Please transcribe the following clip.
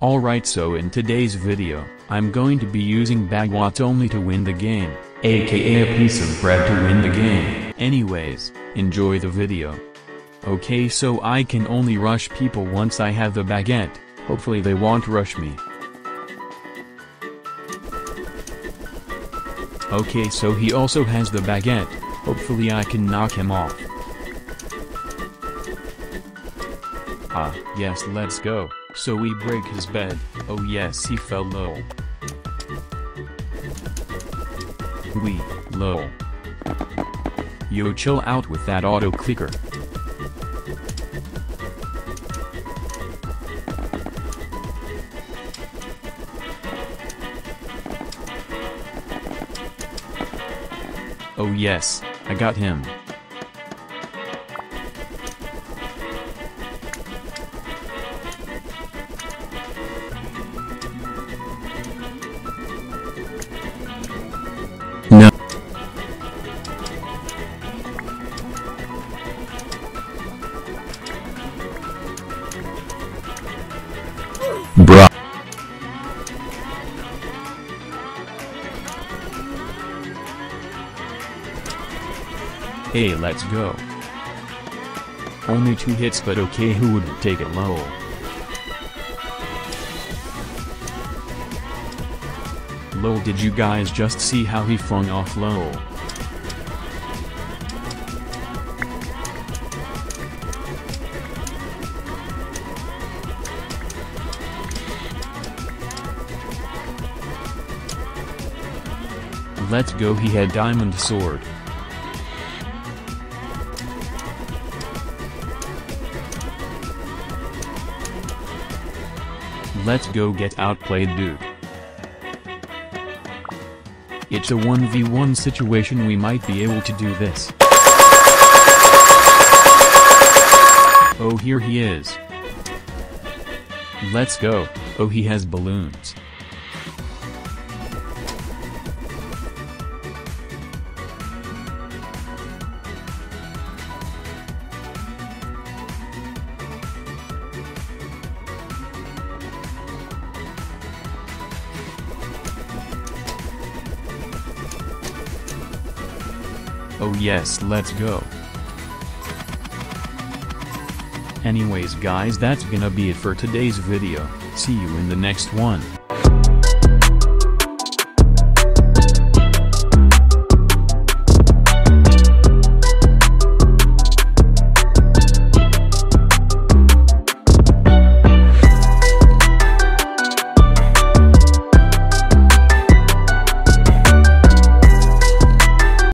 Alright, so in today's video, I'm going to be using Bagwats only to win the game, aka a piece of bread to win the game. Anyways, enjoy the video. Okay, so I can only rush people once I have the baguette, hopefully they won't rush me. Okay, so he also has the baguette, hopefully I can knock him off. Ah, yes, let's go. So we break his bed, oh yes, he fell low. We, low. Yo, chill out with that auto clicker. Oh yes, I got him. No. Bruh. Hey, let's go. Only 2 hits, but okay, who wouldn't take it low? Lol, did you guys just see how he flung off lol? Let's go, he had diamond sword. Let's go, get outplayed, dude. It's a 1v1 situation, we might be able to do this. Oh, here he is. Let's go. Oh, he has balloons. Oh yes, let's go. Anyways guys, that's gonna be it for today's video, see you in the next one.